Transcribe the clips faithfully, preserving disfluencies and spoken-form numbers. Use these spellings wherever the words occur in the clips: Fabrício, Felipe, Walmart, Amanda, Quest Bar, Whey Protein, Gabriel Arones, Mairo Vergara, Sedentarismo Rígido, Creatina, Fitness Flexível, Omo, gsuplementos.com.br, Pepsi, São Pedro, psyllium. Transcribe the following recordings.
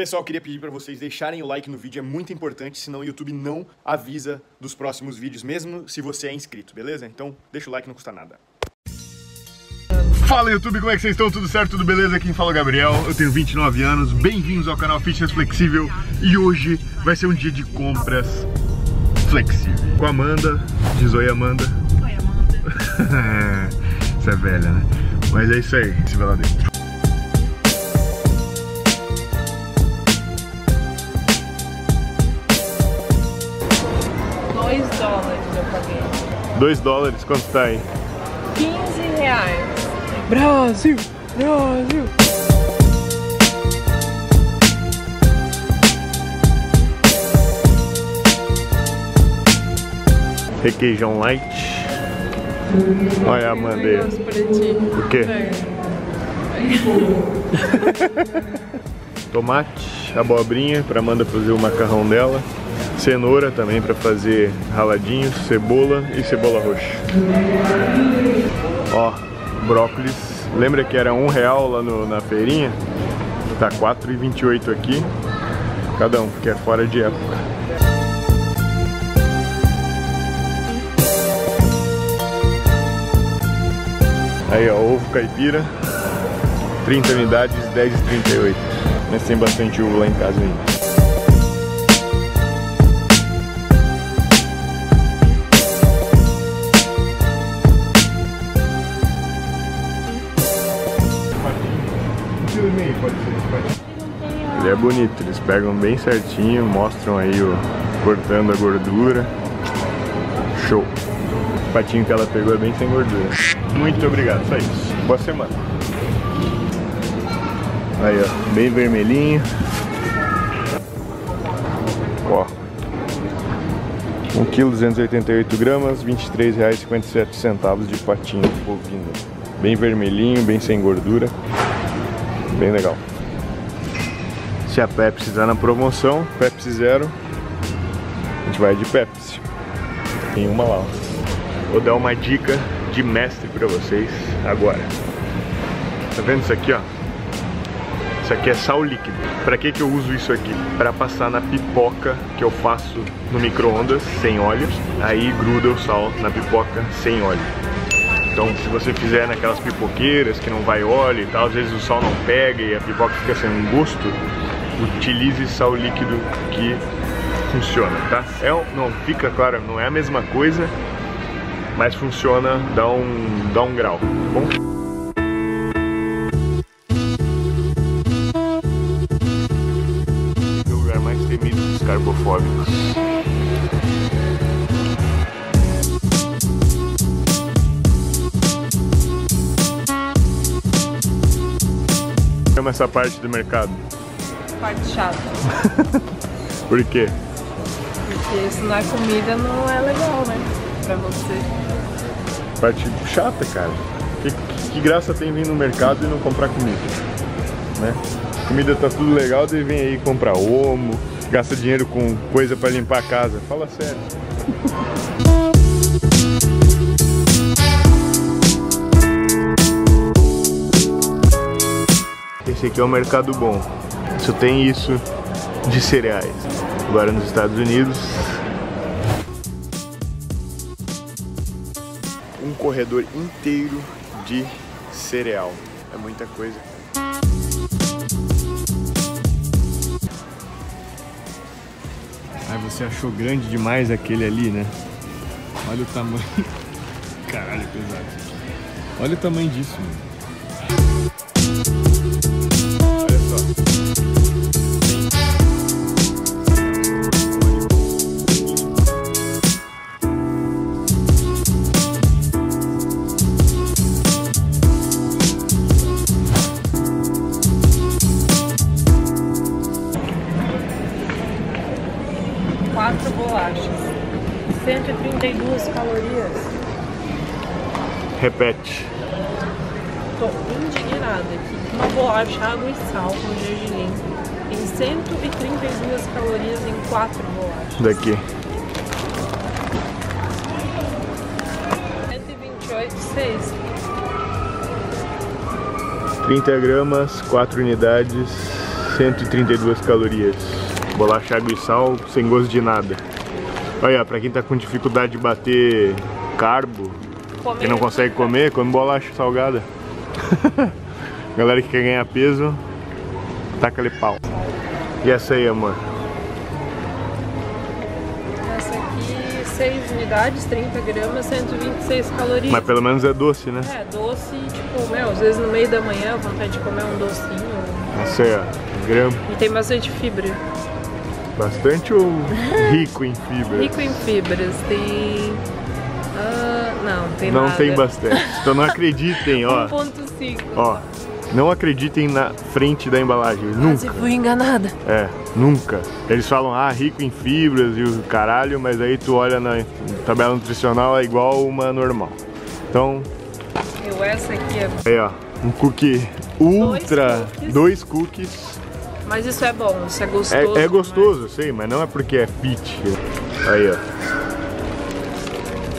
Pessoal, queria pedir para vocês deixarem o like no vídeo, é muito importante, senão o YouTube não avisa dos próximos vídeos, mesmo se você é inscrito, beleza? Então deixa o like, não custa nada. Fala YouTube, como é que vocês estão? Tudo certo? Tudo beleza? Aqui quem fala é o Gabriel, eu tenho vinte e nove anos, bem-vindos ao canal Fitness Flexível e hoje vai ser um dia de compras flexível. Com a Amanda, diz oi Amanda. Oi Amanda. Você é velha, né? Mas é isso aí, se vê lá dentro. dois dólares eu paguei. dois dólares? Quanto tá aí? quinze reais. Brasil! Brasil! Requeijão light. Olha a Amanda. O quê? Tomate, abobrinha pra Amanda fazer o macarrão dela. Cenoura também para fazer raladinhos, cebola e cebola roxa. Ó, brócolis. Lembra que era um real lá no, na feirinha? Tá quatro e vinte e oito aqui. Cada um, porque é fora de época. Aí ó, ovo caipira. trinta unidades, dez e trinta e oito. Mas tem bastante ovo lá em casa ainda. Ele é bonito, eles pegam bem certinho, mostram aí o cortando a gordura. Show! O patinho que ela pegou é bem sem gordura. Muito obrigado, só isso. Boa semana. Aí ó, bem vermelhinho. Ó, um quilo duzentos e oitenta e oito gramas, vinte e três reais e cinquenta e sete centavos de patinho bovino. Bem vermelhinho, bem sem gordura. Bem legal. Se a Pepsi tá na promoção, Pepsi Zero, a gente vai de Pepsi. Tem uma lá. Vou dar uma dica de mestre pra vocês agora. Tá vendo isso aqui, ó? Isso aqui é sal líquido. Pra que que eu uso isso aqui? Pra passar na pipoca que eu faço no micro-ondas, sem óleo. Aí gruda o sal na pipoca sem óleo. Então, se você fizer naquelas pipoqueiras que não vai óleo e tal, às vezes o sal não pega e a pipoca fica sem um gosto, utilize sal líquido que funciona, tá? É, não, fica claro, não é a mesma coisa, mas funciona, dá um, dá um grau, tá bom? O lugar mais temido dos carbofóbicos. Essa parte do mercado? Parte chata. Por quê? Porque isso na comida não é legal, né? Pra você. Parte chata, cara. Que, que, que graça tem vir no mercado e não comprar comida? Né? Comida tá tudo legal, daí vem aí comprar Omo, gasta dinheiro com coisa pra limpar a casa. Fala sério. Esse aqui é um mercado bom, só tem isso de cereais. Agora nos Estados Unidos. Um corredor inteiro de cereal. É muita coisa. Ai, você achou grande demais aquele ali, né? Olha o tamanho. Caralho, é pesado. Olha o tamanho disso, mano. Quatro bolachas, cento e trinta e duas calorias. Repete. Tô indignada aqui. Uma bolacha, água e sal com gergelim. Tem cento e trinta e duas calorias em quatro bolachas. Daqui. cento e vinte e oito, seis. trinta gramas, quatro unidades, cento e trinta e duas calorias. Bolacha, água e sal, sem gosto de nada. Olha, pra quem tá com dificuldade de bater carbo, comer, quem não consegue comer, come bolacha salgada. Galera que quer ganhar peso, taca-lhe pau. E essa aí, amor? Essa aqui, seis unidades, trinta gramas, cento e vinte e seis calorias. Mas pelo menos é doce, né? É, doce, tipo, meu, às vezes no meio da manhã, vontade de comer um docinho. Essa aí, ó, grama. E tem bastante fibra. Bastante ou rico em fibras? Rico em fibras, tem... Ah, não, tem não nada. Não tem bastante, então não acreditem, ó. um ponto cinco. Ó, não acreditem na frente da embalagem, nunca. Mas fui enganada. É, nunca. Eles falam, ah, rico em fibras e o caralho, mas aí tu olha na tabela nutricional, é igual uma normal. Então... Eu essa aqui é... Aí, ó, um cookie ultra, dois cookies. Dois cookies. Mas isso é bom, isso é gostoso. É, é gostoso, mas... sei, mas não é porque é fit. Aí, ó.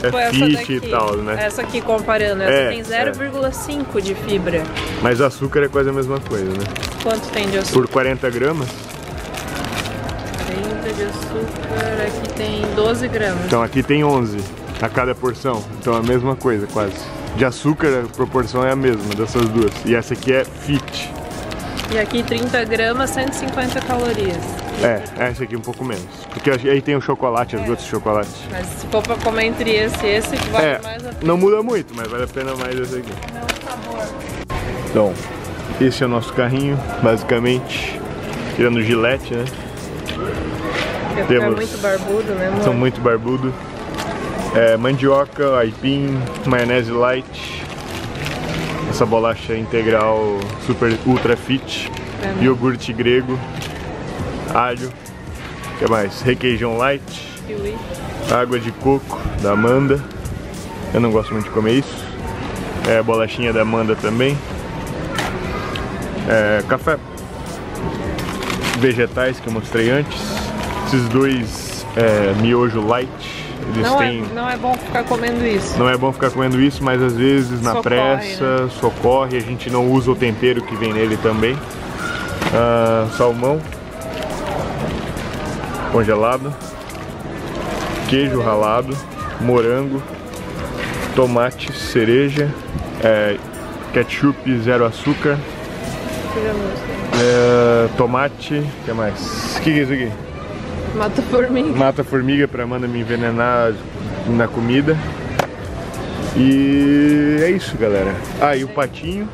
É tipo fit daqui, e tal, né? Essa aqui, comparando, essa é, tem zero vírgula cinco é. de fibra. Mas açúcar é quase a mesma coisa, né? Quanto tem de açúcar? Por quarenta gramas? quarenta de açúcar, aqui tem doze gramas. Então aqui tem onze a cada porção. Então é a mesma coisa, quase. De açúcar, a proporção é a mesma dessas duas. E essa aqui é fit. E aqui trinta gramas, cento e cinquenta calorias. É, essa aqui um pouco menos. Porque aí tem o chocolate, as é. gotas de chocolate. Mas se for pra comer entre esse e esse, vale é, mais a pena. Não muda muito, mas vale a pena mais esse aqui. Não, sabor. Então, esse é o nosso carrinho, basicamente. Tirando o gilete, né? Porque temos... é muito barbudo, né, amor? São muito barbudo. É, mandioca, aipim, maionese light. Essa bolacha integral super ultra fit, é, iogurte grego, alho, o que mais? Requeijão light, kiwi, água de coco da Amanda, eu não gosto muito de comer isso, é, bolachinha da Amanda também, é, café, vegetais que eu mostrei antes, esses dois é, miojo light. Eles não, têm... é, não é bom ficar comendo isso. Não é bom ficar comendo isso, mas às vezes na socorre, pressa, né? socorre, a gente não usa o tempero que vem nele também. Ah, salmão congelado, queijo morango. ralado, morango, tomate, cereja, é, ketchup zero açúcar, é, tomate, o que mais? O que é isso aqui? Mata-formiga. Mata-formiga pra Amanda me envenenar na comida. E é isso, galera. Ah, e o patinho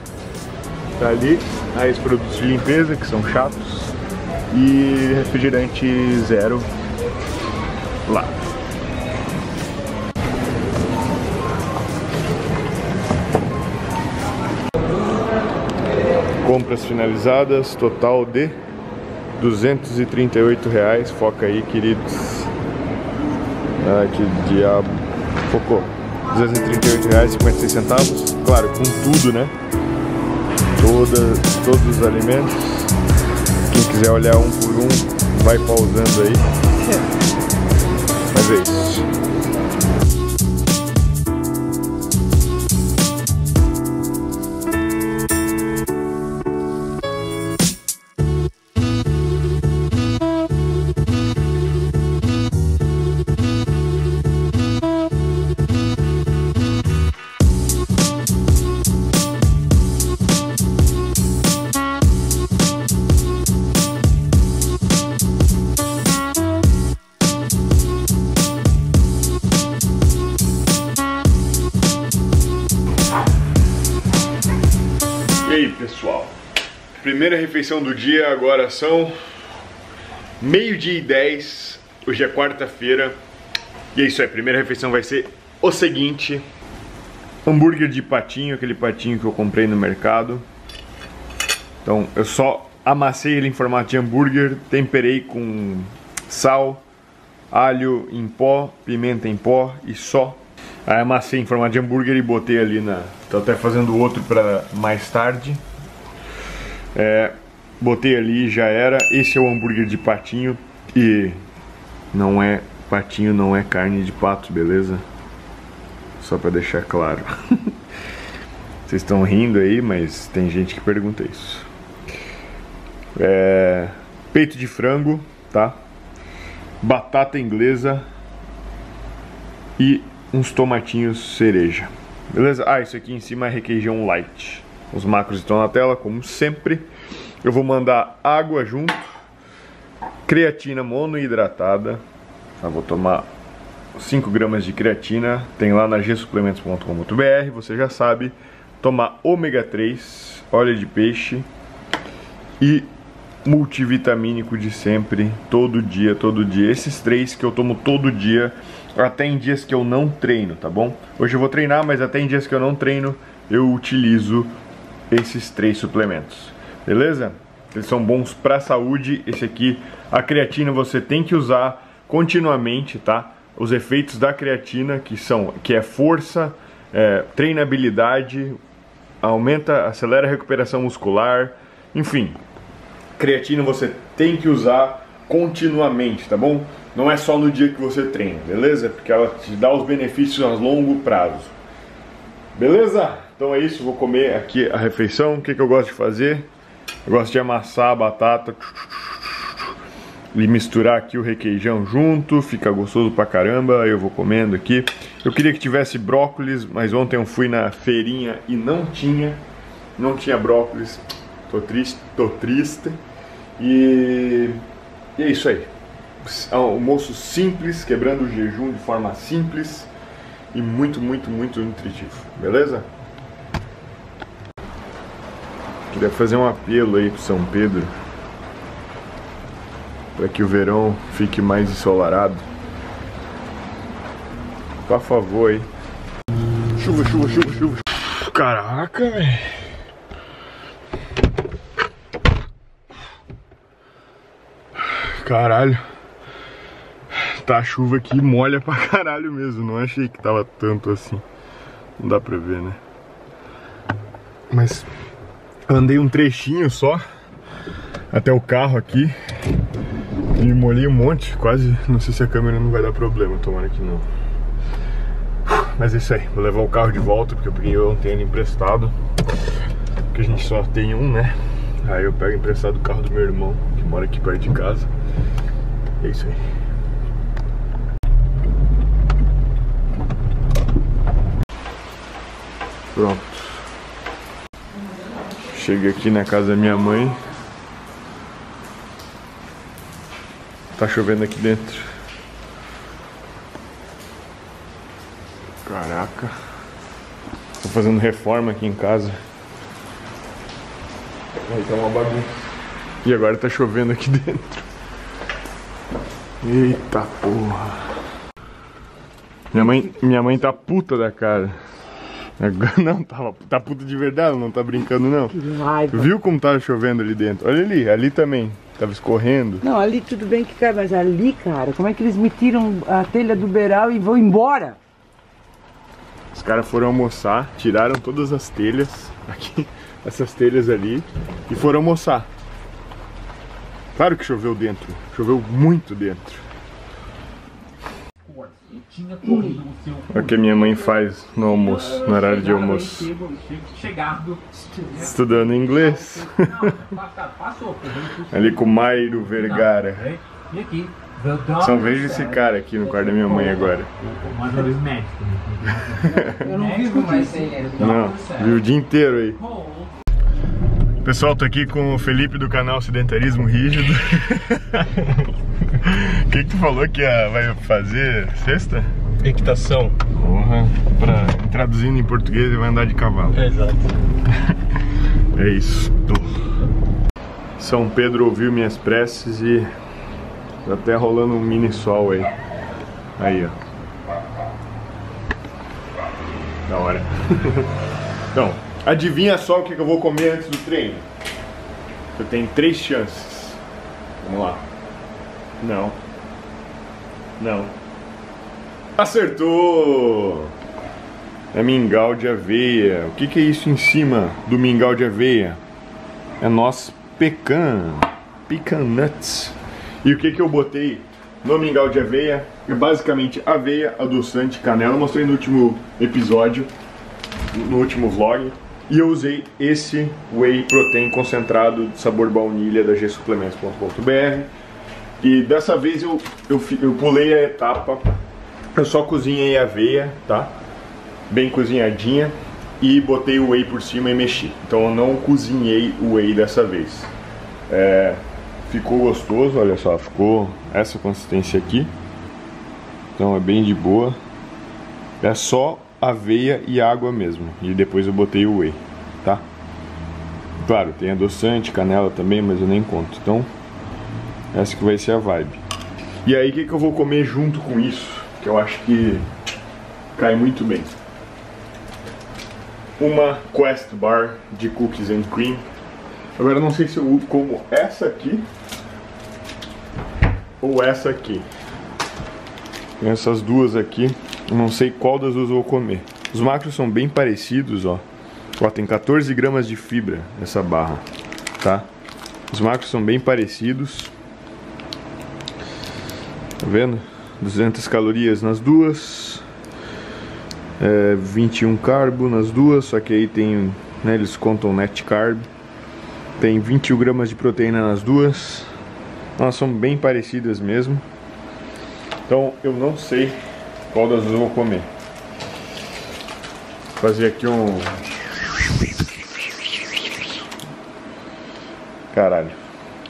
tá ali. Aí os produtos de limpeza, que são chatos. E refrigerante zero lá. Compras finalizadas, total de duzentos e trinta e oito reais, foca aí, queridos. Ai, que diabo. Focou. duzentos e trinta e oito reais e cinquenta e seis centavos. Claro, com tudo, né? Toda, todos os alimentos. Quem quiser olhar um por um, vai pausando aí. Mas é isso. Primeira refeição do dia, agora são meio-dia e dez, hoje é quarta-feira. E é isso aí, a primeira refeição vai ser o seguinte: hambúrguer de patinho, aquele patinho que eu comprei no mercado. Então eu só amassei ele em formato de hambúrguer, temperei com sal, alho em pó, pimenta em pó e só. Aí amassei em formato de hambúrguer e botei ali na... Tô até fazendo outro pra mais tarde. É, botei ali, já era. Esse é o hambúrguer de patinho. E não é patinho, não é carne de pato, beleza? Só pra deixar claro. Vocês estão rindo aí, mas tem gente que pergunta isso. é, peito de frango, tá? Batata inglesa e uns tomatinhos cereja. Beleza? Ah, isso aqui em cima é requeijão light. Os macros estão na tela, como sempre. Eu vou mandar água junto, creatina monoidratada, tá? Vou tomar cinco gramas de creatina, tem lá na g suplementos ponto com ponto br, você já sabe. Tomar ômega três, óleo de peixe e multivitamínico de sempre, todo dia, todo dia. Esses três que eu tomo todo dia, até em dias que eu não treino, tá bom? Hoje eu vou treinar, mas até em dias que eu não treino, eu utilizo esses três suplementos, beleza? Eles são bons para a saúde. Esse aqui, a creatina você tem que usar continuamente, tá? Os efeitos da creatina, que são, que é força, é, treinabilidade, aumenta, acelera a recuperação muscular, enfim. Creatina você tem que usar continuamente, tá bom? Não é só no dia que você treina, beleza? Porque ela te dá os benefícios a longo prazo. Beleza? Então é isso, vou comer aqui a refeição. O que que eu gosto de fazer? Eu gosto de amassar a batata e misturar aqui o requeijão junto, fica gostoso pra caramba, eu vou comendo aqui. Eu queria que tivesse brócolis, mas ontem eu fui na feirinha e não tinha, não tinha brócolis. Tô triste, tô triste. E, e é isso aí. Almoço simples, quebrando o jejum de forma simples e muito, muito, muito nutritivo, beleza? Queria fazer um apelo aí pro São Pedro, para que o verão fique mais ensolarado. Por favor aí. Chuva, chuva, chuva, chuva. Caraca, velho. Caralho. Tá, a chuva aqui molha pra caralho mesmo. Não achei que tava tanto assim. Não dá pra ver, né? Mas andei um trechinho só até o carro aqui e molhei um monte, quase. Não sei se a câmera não vai dar problema, tomara que não. Mas é isso aí, vou levar o carro de volta, porque eu peguei ontem ele emprestado, porque a gente só tem um, né? Aí eu pego emprestado o carro do meu irmão, que mora aqui perto de casa. É isso aí. Pronto. Cheguei aqui na casa da minha mãe. Tá chovendo aqui dentro. Caraca. Tô fazendo reforma aqui em casa. Aí tá uma bagunça. E agora tá chovendo aqui dentro. Eita porra. Minha mãe, minha mãe tá puta da cara. Não, tá, tá puta de verdade, não tá brincando não. Que raiva. Viu como tava chovendo ali dentro? Olha ali, ali também, tava escorrendo. Não, ali tudo bem que cai, mas ali, cara, como é que eles me tiram a telha do beiral e vão embora? Os caras foram almoçar, tiraram todas as telhas, aqui, essas telhas ali, e foram almoçar. Claro que choveu dentro, choveu muito dentro. É o que a minha mãe faz no almoço, no horário de almoço. Estudando inglês. Ali com o Mairo Vergara. Só vejo esse cara aqui no quarto da minha mãe agora. Não, vi o dia inteiro aí. Pessoal, tô aqui com o Felipe do canal Sedentarismo Rígido. O que que tu falou que a, vai fazer sexta? Equitação. Porra, pra, traduzindo em português, ele vai andar de cavalo. É, exato. É isso. São Pedro ouviu minhas preces e tá até rolando um mini sol aí. Aí, ó. Da hora. Então, adivinha só o que eu vou comer antes do treino. Eu tenho três chances. Vamos lá. Não. Não. Acertou! É mingau de aveia. O que que é isso em cima do mingau de aveia? É nosso pecan. Pecan nuts. E o que que eu botei no mingau de aveia? É basicamente aveia, adoçante, canela. Eu mostrei no último episódio, no último vlog. E eu usei esse Whey Protein concentrado de sabor baunilha da g suplementos ponto com ponto br. E dessa vez eu, eu, eu pulei a etapa, eu só cozinhei a aveia, tá? Bem cozinhadinha, e botei o Whey por cima e mexi. Então eu não cozinhei o Whey dessa vez. É, ficou gostoso, olha só, ficou essa consistência aqui. Então é bem de boa. É só aveia e água mesmo, e depois eu botei o whey, tá? Claro, tem adoçante, canela também, mas eu nem conto. Então, essa que vai ser a vibe. E aí, o que, que eu vou comer junto com isso? Que eu acho que cai muito bem. Uma Quest Bar de Cookies and Cream. Agora, não sei se eu como essa aqui ou essa aqui. Tem essas duas aqui. Eu não sei qual das duas eu vou comer. Os macros são bem parecidos, ó. Ó, tem quatorze gramas de fibra essa barra, tá? Os macros são bem parecidos. Tá vendo? duzentas calorias nas duas. É, vinte e um carbo nas duas, só que aí tem, né, eles contam net carb. Tem vinte e um gramas de proteína nas duas. Elas são bem parecidas mesmo. Então, eu não sei qual das duas eu vou comer. Vou fazer aqui um... Caralho.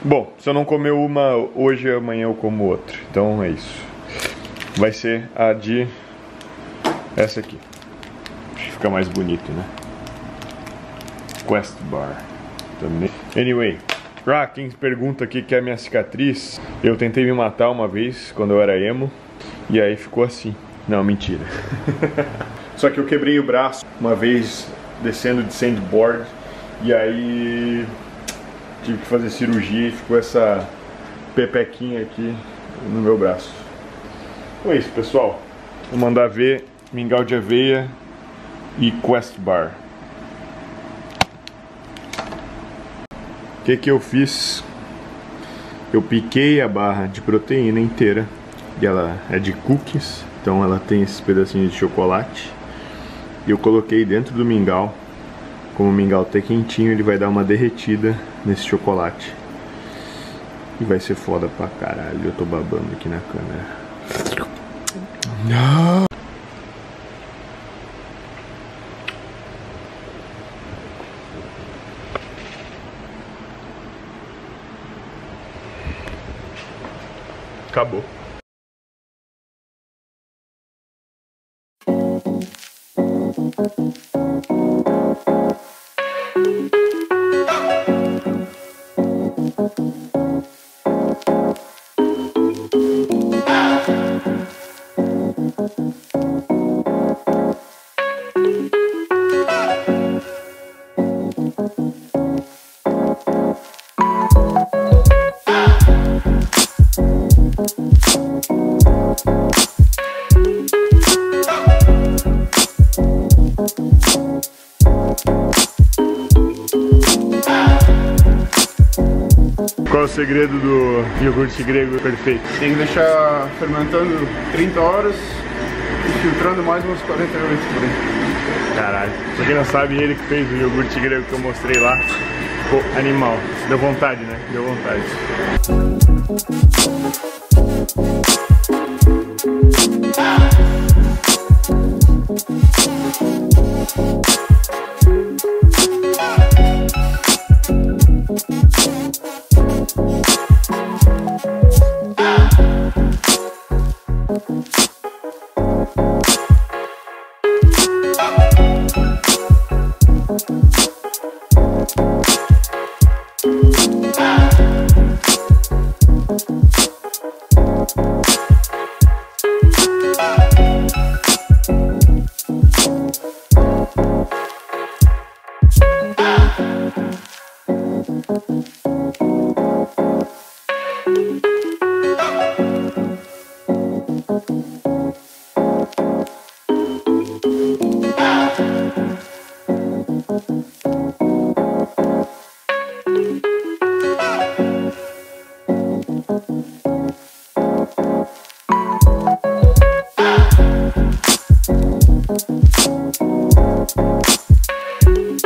Bom, se eu não comer uma hoje, amanhã eu como outra. Então é isso. Vai ser a de... essa aqui. Fica mais bonito, né? Quest Bar. Também. Anyway. Pra quem pergunta aqui que é a minha cicatriz, eu tentei me matar uma vez quando eu era emo. E aí ficou assim. Não, mentira. Só que eu quebrei o braço uma vez descendo de sandboard, e aí tive que fazer cirurgia e ficou essa pepequinha aqui no meu braço. Então é isso, pessoal. Vou mandar ver mingau de aveia e Quest Bar. O que que eu fiz? Eu piquei a barra de proteína inteira. E ela é de cookies, então ela tem esses pedacinhos de chocolate. E eu coloquei dentro do mingau. Como o mingau tá quentinho, ele vai dar uma derretida nesse chocolate. E vai ser foda pra caralho. Eu tô babando aqui na câmera. Não! Acabou. Qual é o segredo do iogurte grego perfeito? Tem que deixar fermentando trinta horas e filtrando mais umas quarenta vezes por aí. Caralho, pra quem não sabe, ele que fez o iogurte grego que eu mostrei lá. Ficou animal. Deu vontade, né? Deu vontade. Ah!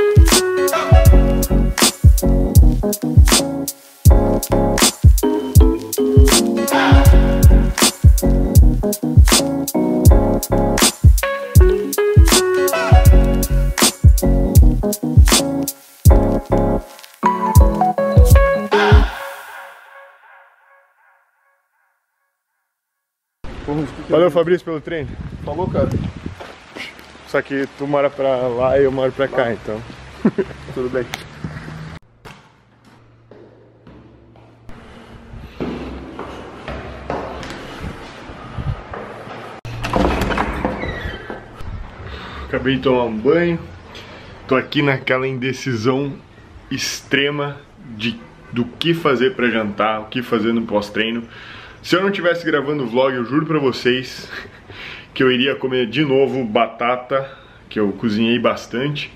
Thank you. Porra, que que Valeu, é? Fabrício, pelo treino. Falou, cara. Só que tu mora pra lá e eu moro pra cá, então. Tudo bem. Acabei de tomar um banho. Tô aqui naquela indecisão extrema de, do que fazer pra jantar, o que fazer no pós-treino. Se eu não estivesse gravando o vlog, eu juro pra vocês que eu iria comer de novo batata, que eu cozinhei bastante.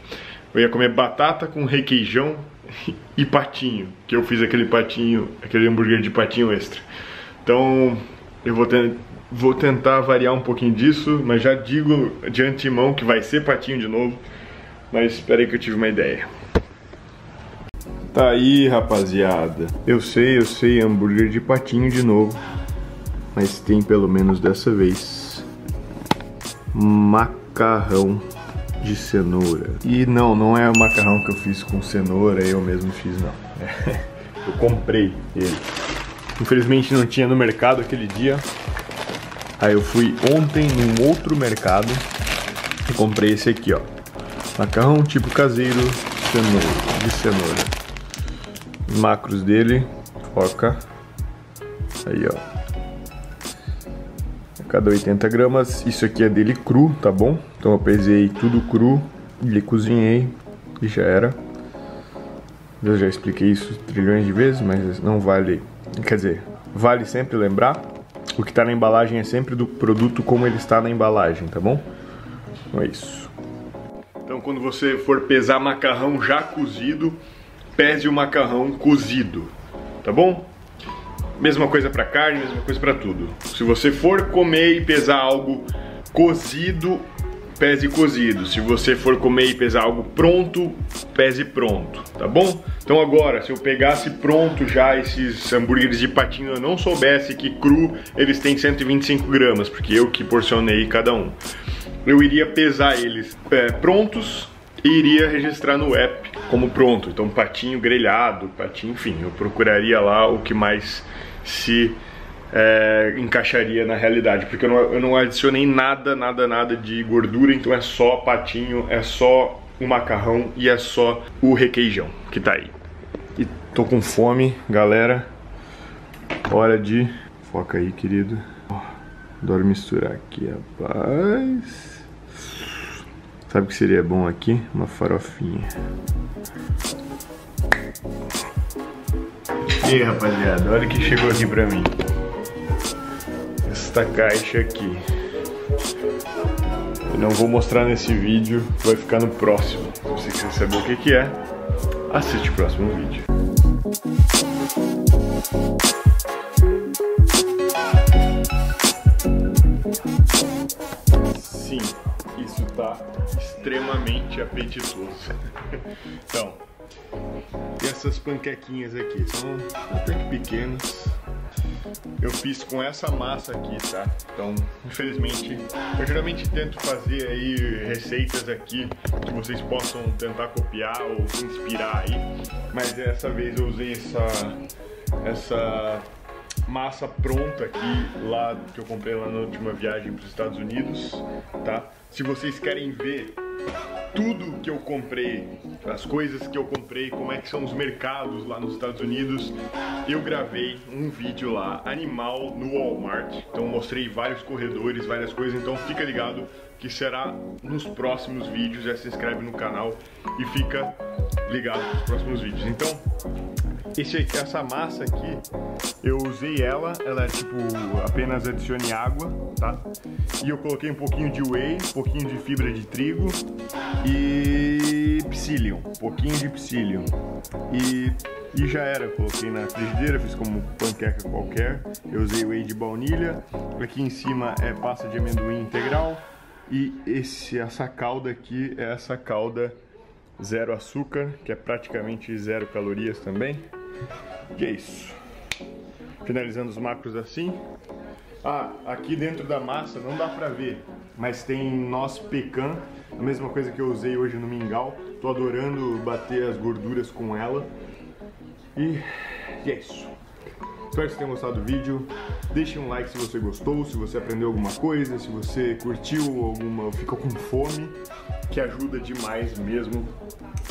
Eu ia comer batata com requeijão e patinho, que eu fiz aquele patinho, aquele hambúrguer de patinho extra. Então eu vou ter... Vou tentar variar um pouquinho disso, mas já digo de antemão que vai ser patinho de novo. Mas espera aí que eu tive uma ideia. Tá aí, rapaziada. Eu sei, eu sei, hambúrguer de patinho de novo. Mas tem pelo menos dessa vez macarrão de cenoura. E não, não é o macarrão que eu fiz com cenoura, eu mesmo fiz não. Eu comprei ele. Infelizmente não tinha no mercado aquele dia. Aí eu fui ontem num outro mercado e comprei esse aqui, ó. Macarrão tipo caseiro, cenoura, de cenoura. Macros dele, foca. Aí, ó. A cada oitenta gramas. Isso aqui é dele cru, tá bom? Então eu pesei tudo cru, lhe cozinhei e já era. Eu já expliquei isso trilhões de vezes, mas não vale... Quer dizer, vale sempre lembrar. O que está na embalagem é sempre do produto como ele está na embalagem, tá bom? Então é isso. Então quando você for pesar macarrão já cozido, pese o macarrão cozido, tá bom? Mesma coisa para carne, mesma coisa para tudo. Se você for comer e pesar algo cozido, pese cozido. Se você for comer e pesar algo pronto, pese pronto, tá bom? Então agora, se eu pegasse pronto já esses hambúrgueres de patinho, eu não soubesse que cru eles têm cento e vinte e cinco gramas, porque eu que porcionei cada um. Eu iria pesar eles é, prontos e iria registrar no app como pronto. Então patinho grelhado, patinho, enfim, eu procuraria lá o que mais se... É, encaixaria na realidade, porque eu não, eu não adicionei nada, nada, nada de gordura, então é só patinho, é só o macarrão e é só o requeijão que tá aí. E tô com fome, galera. Hora de... Foca aí, querido. Oh, adoro misturar aqui, rapaz. Sabe o que seria bom aqui? Uma farofinha. E aí, rapaziada, olha o que chegou aqui pra mim. Esta caixa aqui. Eu não vou mostrar nesse vídeo, vai ficar no próximo. Se você quiser saber o que que é, assiste o próximo vídeo. Sim, isso tá extremamente apetitoso. Então, e essas panquequinhas aqui, são até que pequenas. Eu fiz com essa massa aqui, tá? Então, infelizmente, eu geralmente tento fazer aí receitas aqui que vocês possam tentar copiar ou se inspirar aí. Mas dessa vez eu usei essa, essa massa pronta aqui lá que eu comprei lá na última viagem para os Estados Unidos, tá? Se vocês querem ver tudo que eu comprei, as coisas que eu comprei, como é que são os mercados lá nos Estados Unidos, eu gravei um vídeo lá, animal, no Walmart. Então mostrei vários corredores, várias coisas, então fica ligado que será nos próximos vídeos. Já se inscreve no canal e fica ligado nos próximos vídeos. Então, esse aqui, essa massa aqui, eu usei ela, ela é tipo, apenas adicione água, tá? E eu coloquei um pouquinho de whey, um pouquinho de fibra de trigo e psyllium, um pouquinho de psyllium. E, e já era, eu coloquei na frigideira, fiz como panqueca qualquer. Eu usei whey de baunilha, aqui em cima é pasta de amendoim integral. E esse, essa calda aqui é essa calda zero açúcar, que é praticamente zero calorias também. E é isso. Finalizando os macros assim. Ah, aqui dentro da massa não dá pra ver, mas tem noz pecan, a mesma coisa que eu usei hoje no mingau. Tô adorando bater as gorduras com ela. E, e é isso. Espero que vocês tenham gostado do vídeo. Deixe um like se você gostou, se você aprendeu alguma coisa, se você curtiu alguma, ficou com fome, que ajuda demais mesmo.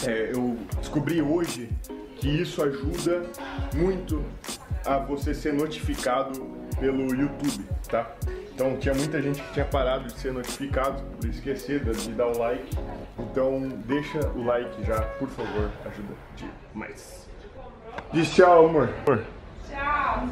É, eu descobri hoje que isso ajuda muito a você ser notificado pelo YouTube, tá? Então tinha muita gente que tinha parado de ser notificado por esquecer de dar o like. Então deixa o like já, por favor, ajuda demais. Diz tchau, amor. Tchau.